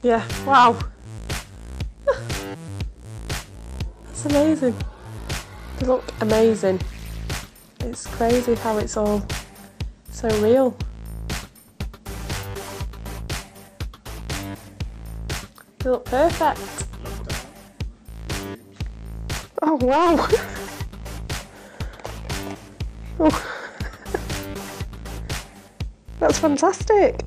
Yeah, wow. That's amazing. They look amazing. It's crazy how it's all so real. They look perfect. Oh wow. Oh. That's fantastic.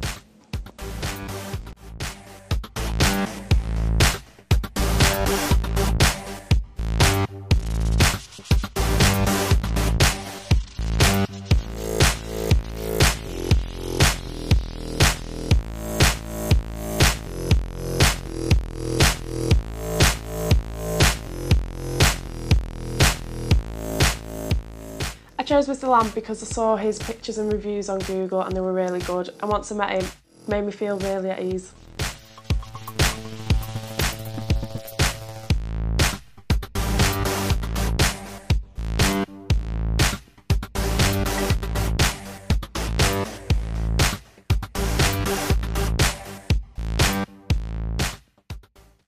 I chose Mr Lamb because I saw his pictures and reviews on Google and they were really good, and once I met him, it made me feel really at ease.